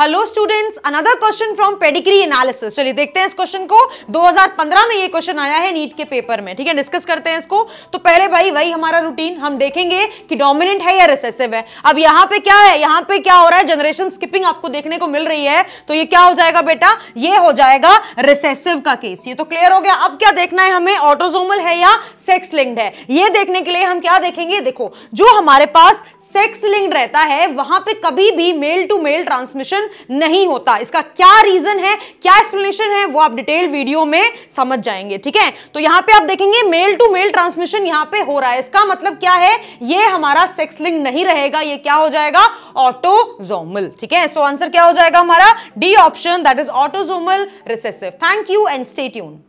Hello students, another question from pedigree analysis. चलिए देखते हैं इस क्वेश्चन को। 2015 में ये क्वेश्चन आया है नीट के पेपर में, ठीक है, डिस्कस करते हैं इसको। तो पहले भाई वही हमारा रूटीन, हम देखेंगे कि डोमिनेंट है या रिसेसिव है। अब यहाँ पे क्या है, यहाँ पे क्या हो रहा है, जनरेशन स्किपिंग आपको देखने को मिल रही है। तो ये क्या हो जाएगा बेटा, ये हो जाएगा रिसेसिव का केस। ये तो क्लियर हो गया। अब क्या देखना है हमें, ऑटोसोमल है या सेक्स लिंक्ड है। ये देखने के लिए हम क्या देखेंगे, देखो जो हमारे पास सेक्स लिंक्ड रहता है वहां पे कभी भी मेल टू मेल ट्रांसमिशन नहीं होता। इसका क्या रीजन है, क्या एक्सप्लेनेशन है, वो आप डिटेल वीडियो में समझ जाएंगे, ठीक है। तो यहाँ पे आप देखेंगे मेल टू मेल ट्रांसमिशन यहाँ पे हो रहा है। इसका मतलब क्या है, ये हमारा सेक्स लिंक नहीं रहेगा, ये क्या हो जाएगा, ऑटोसोमल, ठीक है। सो आंसर क्या हो जाएगा हमारा, D option, that is autosomal recessive. Thank you and stay tuned.